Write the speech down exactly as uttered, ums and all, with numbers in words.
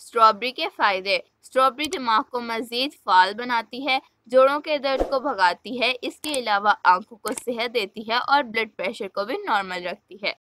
Strawberry के फायदे। Strawberry दिमाग को मजीद फाल बनाती है, जोड़ों के दर्द को भगाती है, इसके अलावा आंखों को सेहत देती है और ब्लड प्रेशर को भी नॉर्मल रखती है।